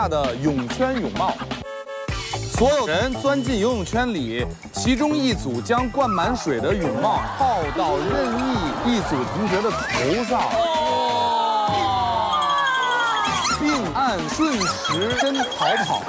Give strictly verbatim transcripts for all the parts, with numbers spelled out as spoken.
下的泳圈泳帽，所有人钻进游泳圈里，其中一组将灌满水的泳帽套到任意一组同学的头上，并按顺时针逃跑。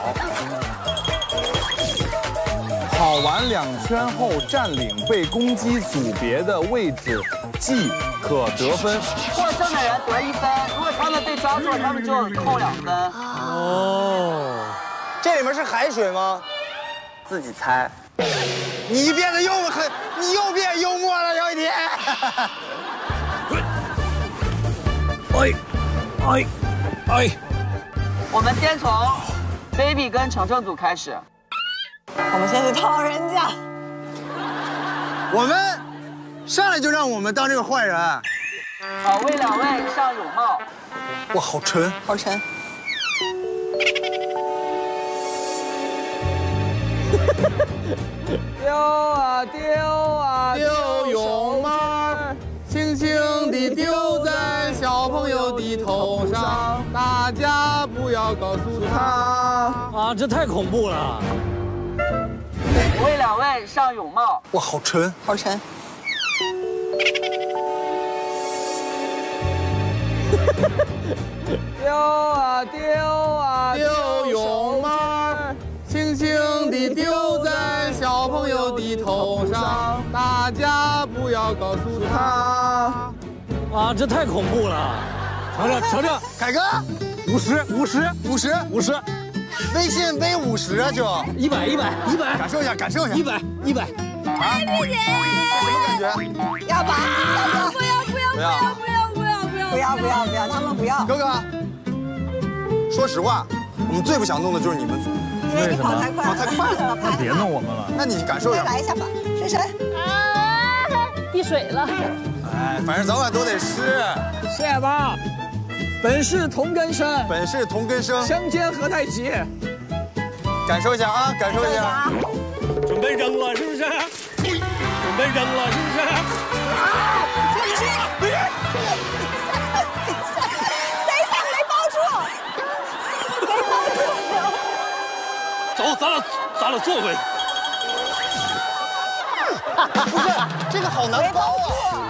跑完两圈后占领被攻击组别的位置，即可得分。获胜的人得一分，如果他们被抓住，他们就扣两分。 哦，这里面是海水吗？自己猜。你变得又很，你又变幽默了，姚一天。哎，哎，哎。我们先从 baby 跟程程组开始。我们先去套人家。我们上来就让我们当这个坏人。好，为两位上泳帽。哇，好沉，好沉。 丢啊丢啊丢泳帽，轻轻地丢在小朋友的头上，大家不要告诉他。啊，这太恐怖了！为两位上泳帽。哇，好沉，好沉。丢啊丢啊丢泳帽，轻轻地丢在小朋友的头上，大家不要告诉他。啊，这太恐怖了！尝尝尝尝，凯哥，五十五十五十五十，微信微五十啊，就一百一百一百，感受一下感受一下，一百一百。啊，谢谢。什么感觉？要吧？不要不要不要不要！ 不要不要不要，他们不要。哥哥，说实话，我们最不想弄的就是你们组，因为你跑太快了，跑太快了，那别弄我们了。那你感受一下，来一下吧，深深。啊，滴水了。哎，反正早晚都得湿。谢吧。本是同根生，本是同根生，相煎何太急。感受一下啊，感受一下。准备扔了是不是？准备扔了是不是？啊！别去，别。 走，咱俩咱俩坐回去。不是，这个好难包啊！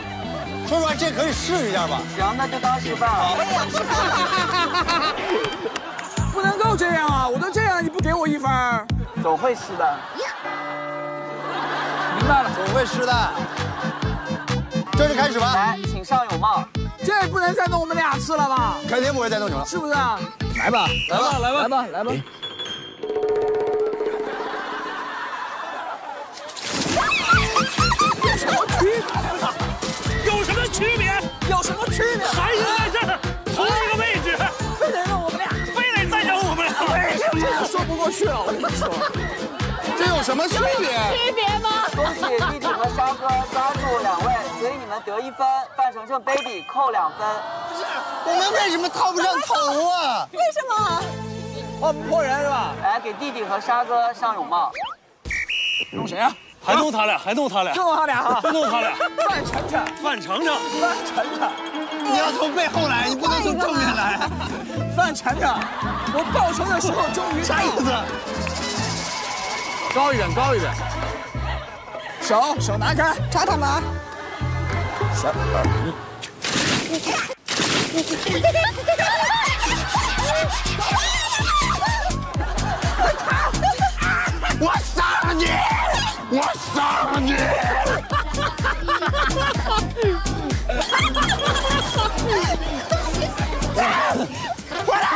说实话，这可以试一下吧。行，那就当示范。我也是。不能够这样啊！我都这样，你不给我一分，总会湿的。明白了，总会湿的。正式开始吧。来，请上泳帽。这也不能再弄我们俩次了吧？肯定不会再弄你了，是不是啊？来吧，来吧，来吧，来吧，来吧。 有什么区别？有什么区别？还是在这儿同一个位置，非得让我们俩，非得再整我们俩，为什么？说不过去了，我跟你说，这有什么区别？区别吗？恭喜弟弟和沙哥抓住两位，所以你们得一分，范丞丞 baby 扣两分。不是，我们为什么套不上头啊？为什么？换不破人是吧？来，给弟弟和沙哥上泳帽。弄谁啊？ 还弄他俩，还弄他俩，弄他俩，真弄他俩！范丞丞，范丞丞，范丞丞，你要从背后来，你不能从正面来。范丞丞，我报仇的时候终于啥意思？高一点，高一点，手手拿开，抓他们啊！三二一，我杀你！ 我杀你！过来！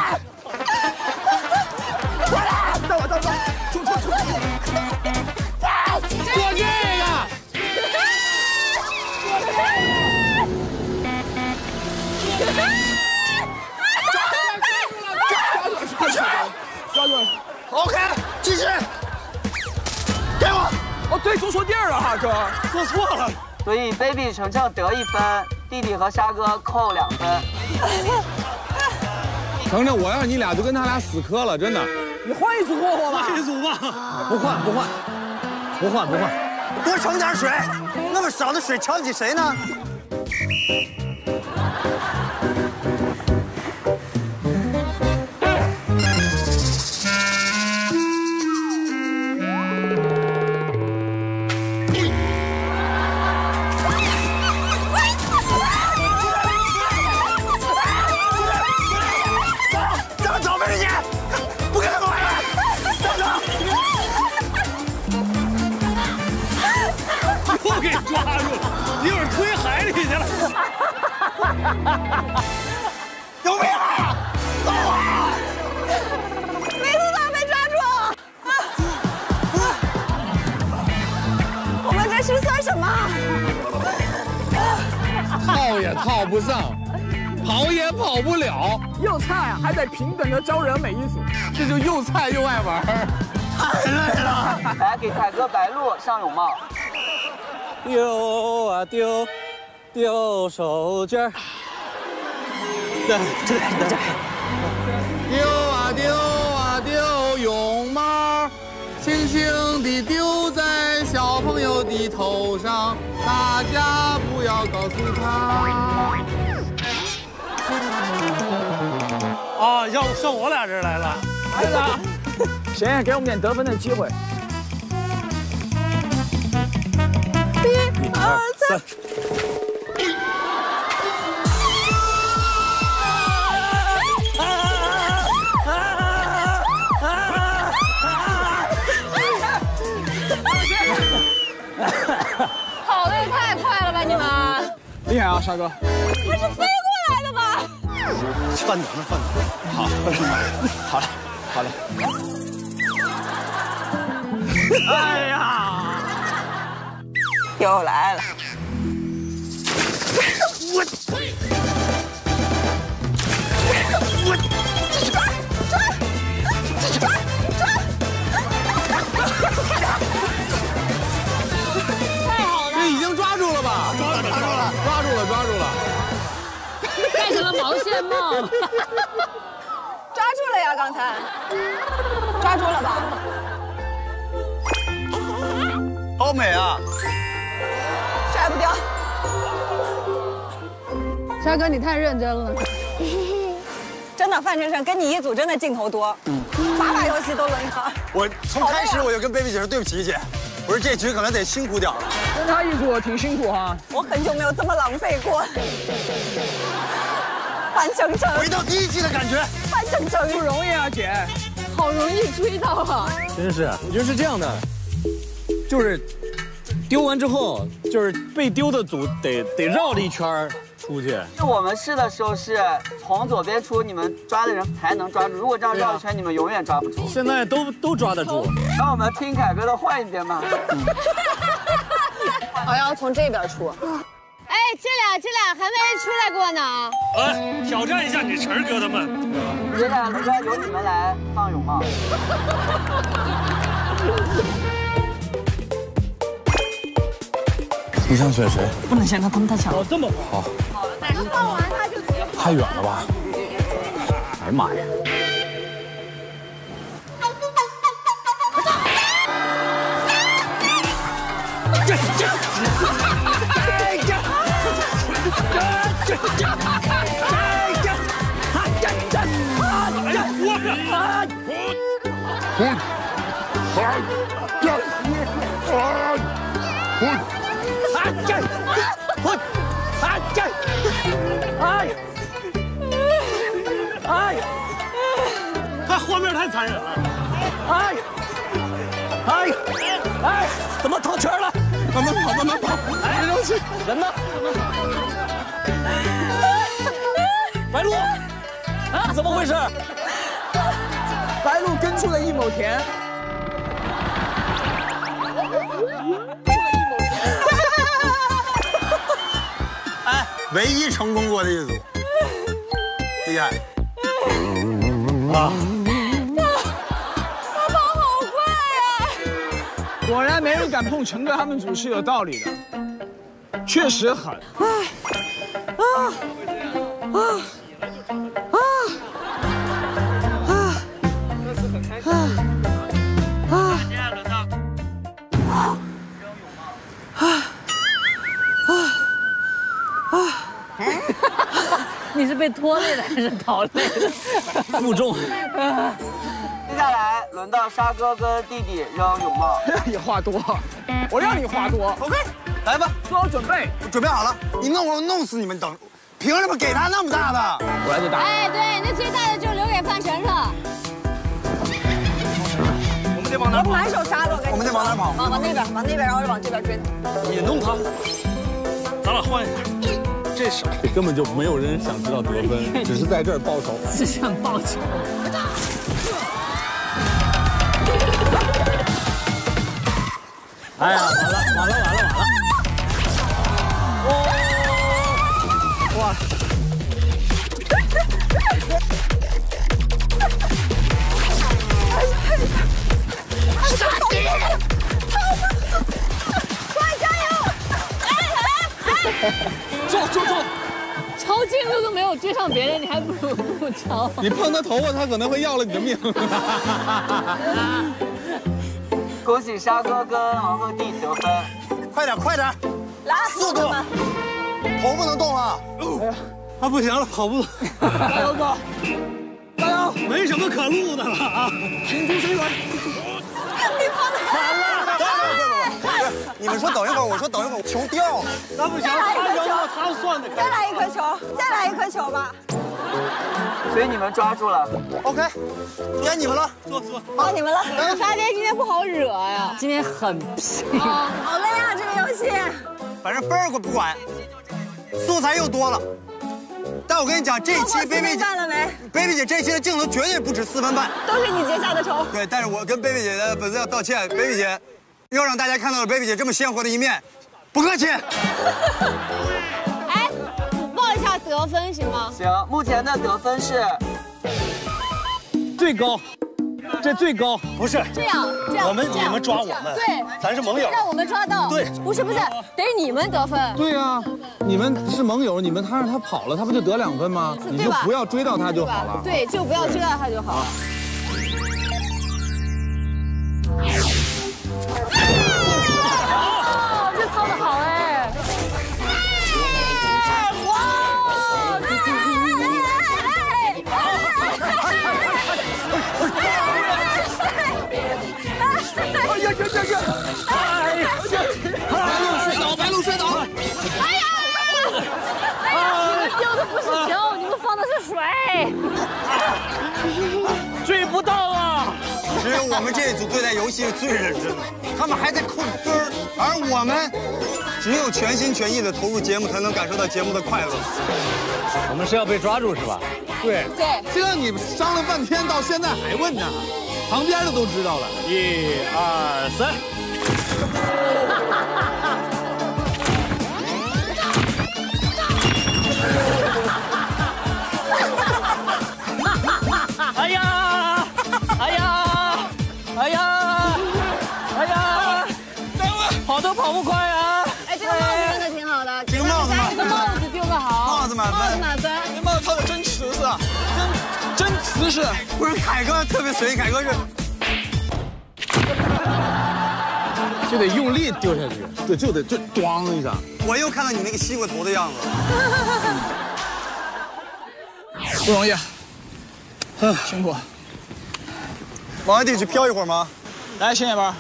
过来！到我，到我！冲冲冲！啊！做这个！抓住了！抓住了！抓住了 ！OK， 继续。给我！ 哦，对，走错地儿了哈，哥，做错了。所以 baby 程程得一分，弟弟和沙哥扣两分。程程，我要是你俩就跟他俩死磕了，真的。你换一组霍霍吧，换一组吧。不换，不换，不换，不换。多盛点水，那么少的水瞧起谁呢？有病啊！走啊！没头发被抓住了！啊啊！我们这是算什么？套也套不上，跑也跑不了。又菜啊，还得平等的招惹每一组，这就又菜又爱玩，太累了。来给凯哥白鹿上泳帽。丢啊丢，丢手绢。 对对对，丢啊丢啊丢泳帽，轻轻地丢在小朋友的头上，大家不要告诉他。啊，要剩我俩这来了，孩子，谁也给我们点得分的机会。一二三。 跑的也太快了吧，你们！厉害啊，沙哥！他是飞过来的吧？翻腾，翻腾，好，好嘞，好嘞。哎呀，又来了！我我抓抓抓抓！ 抓住了，抓住了！戴上了毛线帽，抓住了呀！刚才抓住了吧？好美啊！甩不掉。沙哥，你太认真了。真的，范丞丞跟你一组，真的镜头多，嗯，把把游戏都轮到。我从开始我就跟 baby 姐说对不起，姐。 我说这局可能得辛苦点了，跟他一组挺辛苦哈。我很久没有这么狼狈过。范丞丞，回到第一季的感觉。范丞丞不容易啊，姐，好容易追到啊。真是，我觉得是这样的，就是丢完之后，就是被丢的组得得绕着一圈出去。就我们试的时候是从左边出，你们抓的人才能抓住。如果这样绕一圈，啊、你们永远抓不住。现在都都抓得住。 那我们听凯哥的换一遍吧。我要从这边出。哎，这俩这俩还没出来过呢。哎，挑战一下你晨哥他们。这俩这俩由你们来放泳帽。你想选谁？不能选他，他们太强了。哦，这么好。好，但是放完他就太远了吧？哎呀妈呀！ 哎，画面太残忍了！哎，哎，哎，怎么套圈了？慢慢跑，慢慢跑！哎，别着急，人呢？ 白鹿，啊，怎么回事？白鹿跟出了一亩田。哎，唯一成功过的一组，厉害！啊，他跑好快呀！果然没人敢碰陈哥他们组是有道理的，确实狠。啊啊！ 啊啊啊啊！接下来轮到啊啊啊！你是被拖累了还是逃累了？负重。接下来轮到沙哥跟弟弟扔泳帽。你话多，我让你话多。OK， 来吧，做好准备。我准备好了，你弄我弄死你们，等。 凭什么给他那么大的？我来就大。哎，对，那最大的就留给范丞丞。我们得往哪跑？我满手沙子，我跟你。我们得往哪跑？往往那边，往那边，然后就往这边追他。你弄他，咱俩换一下。这手根本就没有人想知道得分，只是在这儿报仇，只想报仇。哎呀，完了完了完了完了！哇哇！傻逼！快加油！哎哎哎！坐坐坐！抄近路都没有追上别人，你还不如不抄。你碰他头发，他可能会要了你的命。恭喜沙哥跟王鹤棣得分！快点，快点，来，速度！头不能动了，啊，不行了，跑步，加油吧，加油！没什么可录的了啊，平均水准。你跑得完了！等一会儿，你们说等一会儿，我说等一会儿，球掉了，那不行，他扔了，他算的。再来一颗球，再来一颗球吧。所以你们抓住了 ，OK， 该你们了，坐坐，好你们了。沙爹今天不好惹呀，今天很拼，好累啊这个游戏。反正分儿我不管，素材又多了。但我跟你讲，这一期 baby 姐了没 ？baby 姐这一期的镜头绝对不止四分半，都是你结下的仇。对，但是我跟 baby 姐的粉丝要道歉 ，baby 姐又让大家看到了 baby 姐这么鲜活的一面，不客气。得分行吗？行，目前的得分是最高，这最高不是这样，这样我们你们抓我们，对，咱是盟友，让我们抓到，对，不是不是，得你们得分，对啊，你们是盟友，你们他让他跑了，他不就得两分吗？你就不要追到他就好了，对，就不要追到他就好了。哦，这操得好哎。 哎呀呀呀呀！哎呀！白鹿摔倒，白鹿摔倒！哎呀！哎呀！你们丢的不是球，你们放的是水。追不到了。只有我们这一组对待游戏是最认真的，他们还在扣分儿，而我们只有全心全意的投入节目，才能感受到节目的快乐。我们是要被抓住是吧？对。对。这让你商量半天，到现在还问呢？ 旁边的都知道了，一二三，哎呀，哎呀，哎呀，哎呀，跑都跑不快啊！哎，这个帽子真的挺好的，这个帽子，这个帽子丢的好，帽子满分，帽子满分，这帽子套的真瓷实啊，真。 真姿势，不是凯哥特别随意，凯哥是就得用力丢下去，对，就得就咣一下。我又看到你那个西瓜头的样子，不容易，嗯，辛苦。往外地去飘一会儿吗？来，沈姐吧。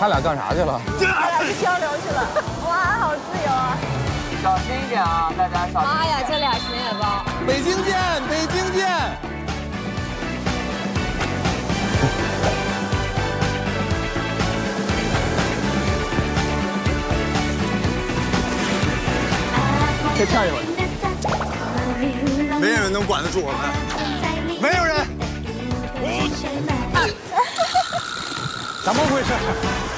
他俩干啥去了？他俩去漂流去了。哇，好自由啊！ 小心一点啊，大家小心！妈呀，这俩熊也棒！北京见，北京见！再跳一会儿，没有人能管得住我们，没有人！怎么回事？